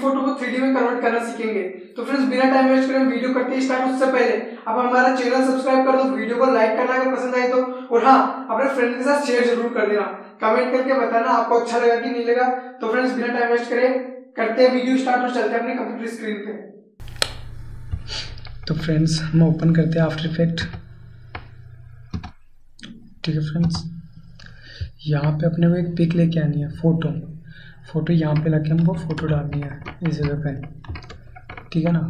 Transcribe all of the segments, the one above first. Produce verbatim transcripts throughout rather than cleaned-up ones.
Photo को three D में convert करना सीखेंगे। तो फ्रेंड्स बिना टाइम वेस्ट करें वीडियो करते हैं स्टार्ट। उससे पहले आप हमारा चैनल सब्सक्राइब कर दो, वीडियो को लाइक करना अगर पसंद आए तो, और हाँ अपने फ्रेंड के साथ शेयर जरूर कर देना। कमेंट करके बताना आपको अच्छा लगा कि नहीं लगा। तो फ्रेंड्स बिना टाइम वेस्ट करें करते हैं वीडियो स्टार्ट और चलते हैं अपने कंप्यूटर स्क्रीन पे। तो फ्रेंड्स हम ओपन करते हैं आफ्टर इफेक्ट। ठीक है फ्रेंड्स, यहाँ पे अपने को एक पिक लेके आनी है, फोटो फोटो यहाँ पे लाके हमको फ़ोटो डालनी है इस जगह पे। ठीक है ना,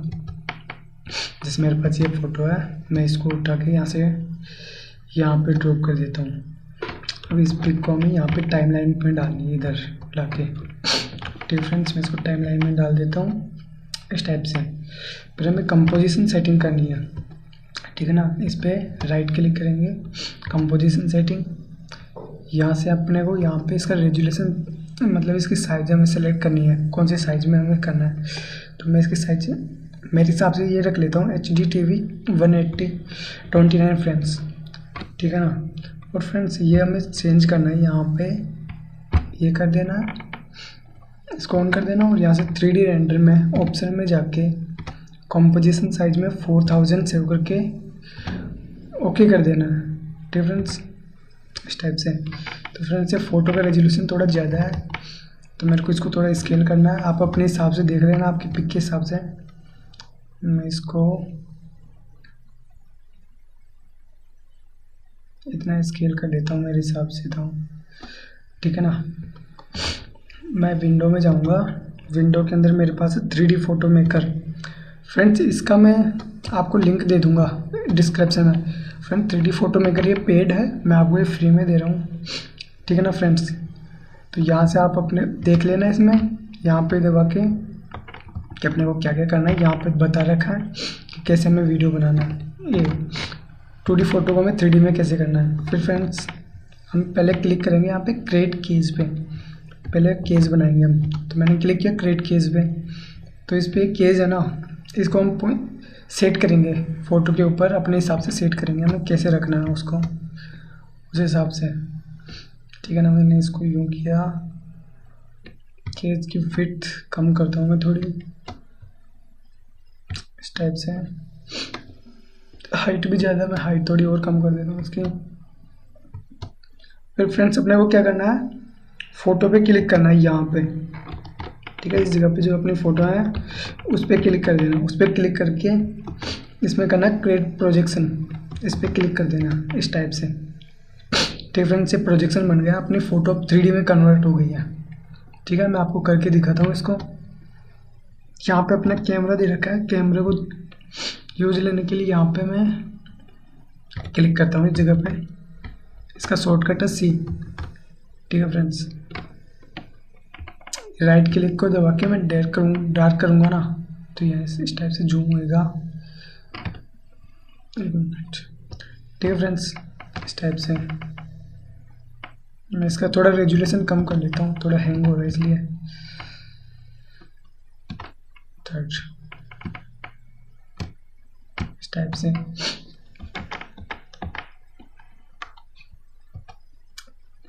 जैसे मेरे पास ये फ़ोटो है, मैं इसको उठा के यहाँ से यहाँ पे ड्रॉप कर देता हूँ। अब इस पिक को हमें यहाँ पे टाइम लाइन में डालनी है, इधर लाके। ठीक फ्रेंड्स, मैं इसको टाइम लाइन में डाल देता हूँ इस टाइप से। फिर हमें कंपोजिशन सेटिंग करनी है। ठीक है ना, इस पर राइट क्लिक करेंगे, कंपोजिशन सेटिंग। यहाँ से अपने को यहाँ पे इसका रेजुलेशन मतलब इसकी साइज़ हमें सेलेक्ट करनी है, कौन सी साइज़ में हमें करना है। तो मैं इसकी साइज मेरे हिसाब से ये रख लेता हूँ H D T V one eighty, twenty nine friends. ठीक है ना, और फ्रेंड्स ये हमें चेंज करना है, यहाँ पे ये कर देना है, इसको ऑन कर देना। और यहाँ से थ्री डी रेंडर में ऑप्शन में जाके कंपोजिशन साइज में फोर थाउजेंड सेव करके ओके कर देना है। ठीक फ्रेंड्स, इस टाइप से। तो फ्रेंड्स ये फ़ोटो का रेजोल्यूशन थोड़ा ज़्यादा है तो मेरे को इसको थोड़ा स्केल करना है। आप अपने हिसाब से देख लेना, आपकी पिक के हिसाब से। मैं इसको इतना स्केल कर लेता हूँ, मेरे हिसाब से था। ठीक है ना, मैं विंडो में जाऊँगा। विंडो के अंदर मेरे पास है three D photo maker. Friends इसका मैं आपको लिंक दे दूँगा डिस्क्रिप्शन में। Friend three D photo maker ये पेड है, मैं आपको ये फ्री में दे रहा हूँ। ठीक है ना फ्रेंड्स, तो यहाँ से आप अपने देख लेना इसमें, यहाँ पे दबा के कि अपने को क्या क्या करना है। यहाँ पे बता रखा है कि कैसे हमें वीडियो बनाना है, ये टू डी फोटो को हमें थ्री डी में कैसे करना है। फिर फ्रेंड्स हम पहले क्लिक करेंगे यहाँ पे क्रिएट केस पे, पहले केस बनाएंगे हम। तो मैंने क्लिक किया क्रिएट केस पे। तो इस पर केस है ना, इसको हम पॉइंट सेट करेंगे फ़ोटो के ऊपर, अपने हिसाब से सेट करेंगे हमें कैसे रखना है उसको, उस हिसाब से। ठीक है ना, मैंने इसको यूँ किया, केस की फिट कम करता हूँ मैं थोड़ी, इस टाइप से। हाइट भी ज़्यादा, मैं हाइट थोड़ी और कम कर देता हूँ उसकी। फिर फ्रेंड्स अपने को क्या करना है, फ़ोटो पे क्लिक करना है यहाँ पे। ठीक है, इस जगह पे जो अपनी फ़ोटो है उस पर क्लिक कर देना। उस पर क्लिक करके इसमें करना क्रिएट प्रोजेक्शन, इस पर क्लिक कर देना इस टाइप से। ठीक फ्रेंड्स, ये प्रोजेक्शन बन गया, अपनी फ़ोटो अब थ्री डी में कन्वर्ट हो गई है। ठीक है, मैं आपको करके दिखाता हूँ इसको। यहाँ पे अपना कैमरा दे रखा है, कैमरे को यूज लेने के लिए यहाँ पे मैं क्लिक करता हूँ इस जगह पे। इसका शॉर्टकट है सी। ठीक है फ्रेंड्स, राइट क्लिक को दबा के मैं डार्क करूँ डार्क करूँगा ना, तो यह इस टाइप से जूम होएगा। ठीक है फ्रेंड्स, इस टाइप से। मैं इसका थोड़ा रेजुलेशन कम कर लेता हूँ, थोड़ा हैंग हो रहा है इसलिए। थर्ड इस टाइप से।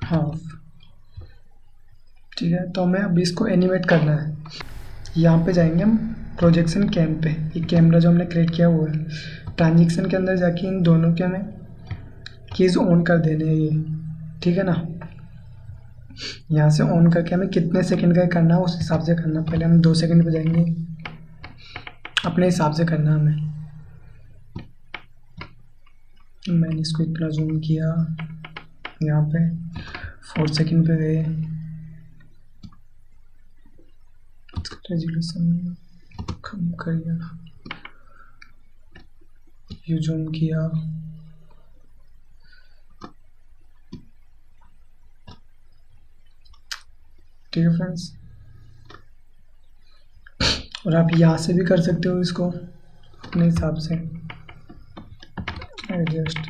हाँ ठीक है, तो हमें अब इसको एनिमेट करना है। यहाँ पे जाएंगे हम प्रोजेक्शन कैम पे, ये कैमरा जो हमने क्रिएट किया हुआ है। ट्रांजेक्शन के अंदर जाके इन दोनों के हमें कीज ऑन कर देने हैं ये। ठीक है ना, यहाँ से ऑन करके हमें कितने सेकंड का करना है उस हिसाब से करना। पहले हम दो सेकंड पे जाएंगे, अपने हिसाब से करना हमें। मैंने इसको इतना जूम किया, यहाँ पे फोर सेकंड पे गए। रेजुलेशन कम करिए, ये जूम किया। ठीक है फ्रेंड्स, और आप यहाँ से भी कर सकते हो इसको अपने हिसाब से एडजस्ट।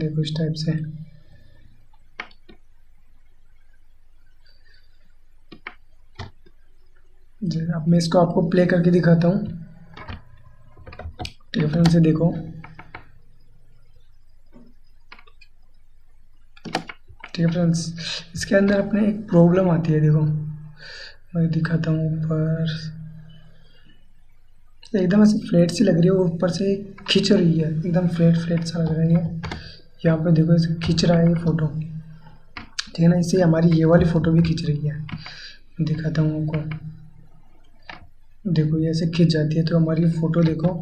देखो इस टाइप से। अब मैं इसको आपको प्ले करके दिखाता हूँ। ठीक है फ्रेंड्स, देखो ठीक है फ्रेंड्स, इसके अंदर अपने एक प्रॉब्लम आती है। देखो मैं दिखाता हूँ ऊपर, एकदम ऐसे फ्लैट सी लग रही है, ऊपर से खींच रही है, एकदम फ्लैट फ्लैट सा लग रही है। यहाँ पे देखो ऐसे खींच रहा है ये फ़ोटो, ठीक है ना, इससे हमारी ये वाली फ़ोटो भी खींच रही है। दिखाता हूँ आपको, देखो ये ऐसे खींच जाती है, तो हमारी फ़ोटो देखो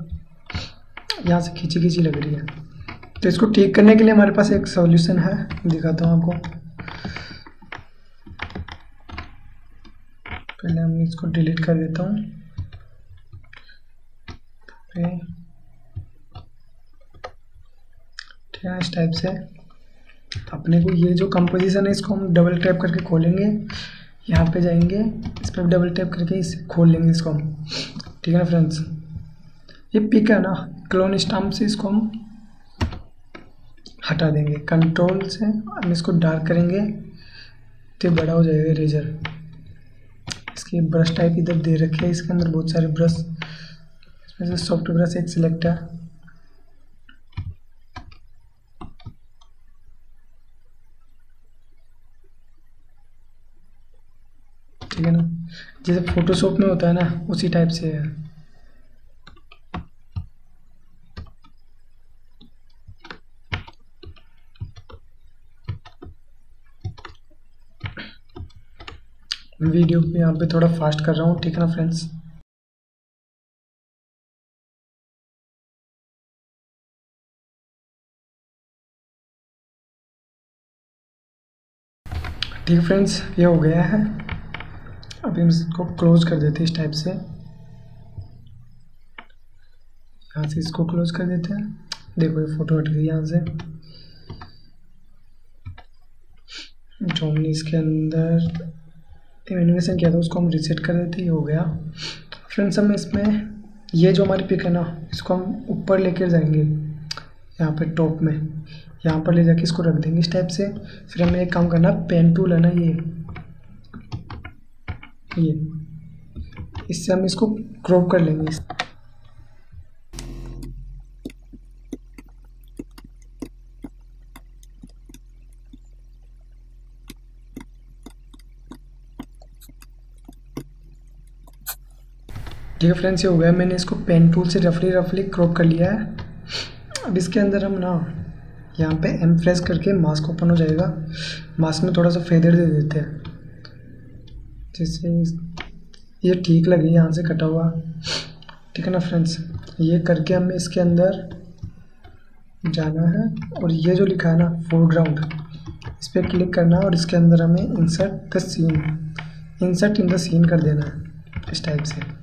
यहाँ से खींची खींची लग रही है। तो इसको ठीक करने के लिए हमारे पास एक सॉल्यूशन है, दिखाता हूँ आपको। पहले हम इसको डिलीट कर देता हूँ। ठीक है, इस टाइप से अपने को ये जो कंपोजिशन है इसको हम डबल टैप करके खोलेंगे, यहाँ पे जाएंगे, इस पर डबल टैप करके इसे खोल लेंगे इसको हम। ठीक है ना फ्रेंड्स, ये पिक है ना, क्लोन स्टाम्प से इसको हम हटा देंगे। कंट्रोल से हम इसको डार्क करेंगे तो बड़ा हो जाएगा इरेजर। इसके ब्रश टाइप इधर दे रखे हैं, इसके अंदर बहुत सारे ब्रश, इसमें से सॉफ्ट ब्रश एक सिलेक्ट है। ठीक है ना, जैसे फोटोशॉप में होता है ना उसी टाइप से है। वीडियो पे यहाँ पे थोड़ा फास्ट कर रहा हूँ, ठीक है ना फ्रेंड्स। ठीक है फ्रेंड्स, ये हो गया है, अभी हम इसको क्लोज कर देते हैं इस टाइप से, यहाँ से इसको क्लोज कर देते हैं। देखो ये फोटो हट गई यहाँ से। जो हमने इसके अंदर एनिमेशन किया था उसको हम रीसेट कर देते, ये हो गया फ्रेंड्स। हम इसमें ये जो हमारी पिक है ना इसको हम ऊपर लेकर जाएंगे, यहाँ पे टॉप में, यहाँ पर ले जाके इसको रख देंगे इस टाइप से। फिर हमें एक काम करना, पेन टूल है ना ये ये इससे हम इसको क्रॉप कर लेंगे। ठीक है फ्रेंड्स, ये हो गया, मैंने इसको पेन टूल से रफली रफली क्रॉप कर लिया है। अब इसके अंदर हम ना यहाँ पे एम प्रेस करके मास्क ओपन हो जाएगा, मास्क में थोड़ा सा फेदर दे देते हैं, जैसे ये ठीक लगे यहाँ से कटा हुआ। ठीक है ना फ्रेंड्स, ये करके हमें इसके अंदर जाना है और ये जो लिखा है ना फोरग्राउंड, इस पर क्लिक करना है और इसके अंदर हमें insert the scene, insert in the scene कर देना है इस टाइप से।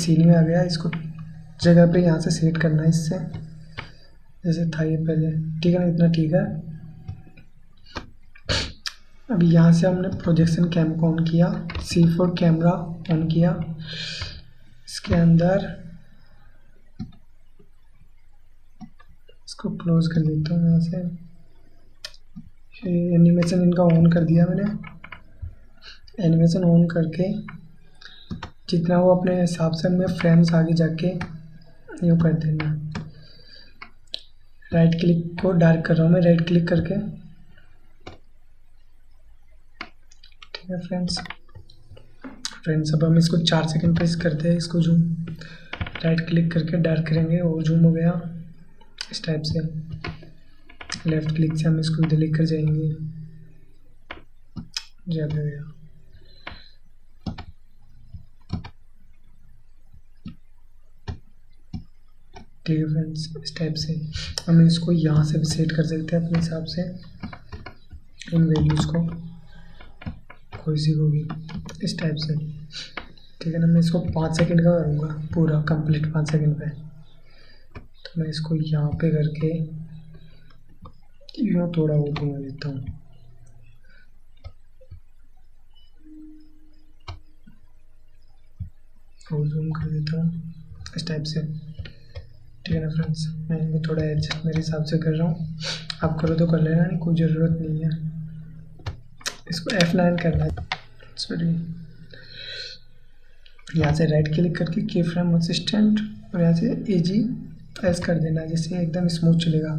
सीन में आ गया, इसको जगह पे यहाँ से सेट करना है इससे, जैसे था ये पहले। ठीक है ना, इतना ठीक है। अभी यहाँ से हमने प्रोजेक्शन कैम को ऑन किया, सी फोर कैमरा ऑन किया, इसके अंदर इसको क्लोज कर देता हूँ यहाँ से। एनिमेशन इनका ऑन कर दिया मैंने, एनिमेशन ऑन करके जितना वो अपने हिसाब से हमें फ्रेम्स आगे जाके यूँ कर देना। राइट क्लिक को डार्क कर रहा हूँ मैं, राइट क्लिक करके। ठीक है फ्रेंड्स, फ्रेंड्स अब हम इसको चार सेकंड पे करते हैं इसको जूम, राइट क्लिक करके डार्क करेंगे और जूम हो गया इस टाइप से। लेफ़्ट क्लिक से हम इसको इधर लेकर जाएंगे, ज़्यादा हो गया। ठीक है फ्रेंड्स, इस टाइप से हम इसको यहाँ से भी सेट कर सकते हैं अपने हिसाब से, इन वैल्यूज़ को कोई सी को भी इस टाइप से। ठीक है ना, मैं इसको पाँच सेकंड का करूँगा पूरा कंप्लीट, पाँच सेकंड पे। तो मैं इसको यहाँ पे करके यूँ थोड़ा वो घुमा देता हूँ। और ज़ूम कर देता हूँ इस टाइप से। ठीक है ना फ्रेंड्स, मैं इनको थोड़ा एडजस्ट मेरे हिसाब से कर रहा हूँ, आप करो तो कर लेना, नहीं कोई ज़रूरत नहीं है। इसको एफ नाइन करना है, सॉरी, यहाँ से राइट क्लिक करके की फ्रेम असिस्टेंट और यहाँ से इजी एस कर देना, जिससे एकदम स्मूथ चलेगा।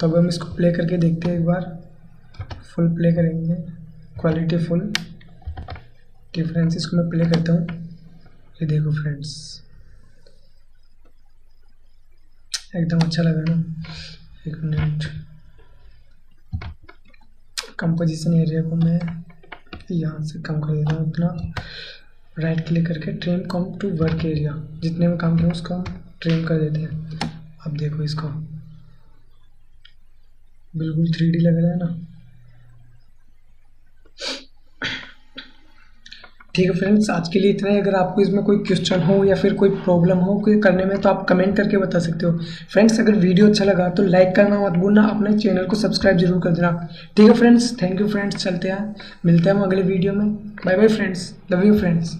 तो अब हम इसको प्ले करके देखते हैं एक बार, फुल प्ले करेंगे, क्वालिटी फुल। डिफरेंसेस को मैं प्ले करता हूँ। ये देखो फ्रेंड्स, एकदम अच्छा लगा ना। एक मिनट, कंपोजिशन एरिया को मैं यहाँ से कम कर देता हूँ अपना, राइट क्लिक करके trim come to work area, जितने में काम किया उसको हम ट्रिम कर देते हैं। अब देखो इसको बिल्कुल थ्री डी लग रहा है ना। ठीक है फ्रेंड्स, आज के लिए इतना ही। अगर आपको इसमें कोई क्वेश्चन हो या फिर कोई प्रॉब्लम हो कोई करने में तो आप कमेंट करके बता सकते हो। फ्रेंड्स अगर वीडियो अच्छा लगा तो लाइक करना मत भूलना, अपने चैनल को सब्सक्राइब जरूर कर देना। ठीक है फ्रेंड्स, थैंक यू फ्रेंड्स, चलते हैं, मिलते हैं हम अगले वीडियो में। Bye bye friends, love you friends.